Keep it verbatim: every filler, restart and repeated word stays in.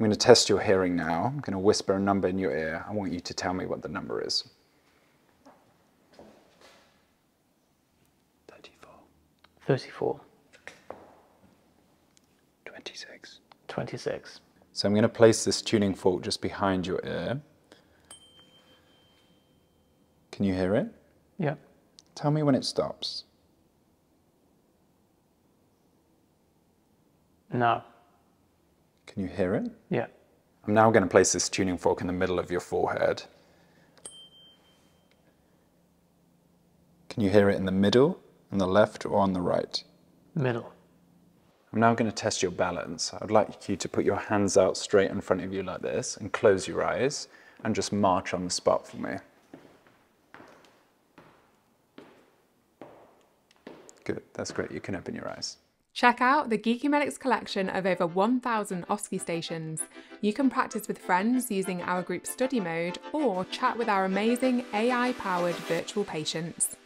I'm going to test your hearing now. I'm going to whisper a number in your ear. I want you to tell me what the number is. thirty-four. thirty-four. twenty-six. twenty-six. So I'm going to place this tuning fork just behind your ear. Can you hear it? Yeah. Tell me when it stops. No. Can you hear it? Yeah. I'm now going to place this tuning fork in the middle of your forehead. Can you hear it in the middle, on the left, or on the right? Middle. I'm now going to test your balance. I'd like you to put your hands out straight in front of you like this and close your eyes and just march on the spot for me. Good, that's great. You can open your eyes. Check out the Geeky Medics collection of over one thousand O S C E stations. You can practice with friends using our group study mode or chat with our amazing A I-powered virtual patients.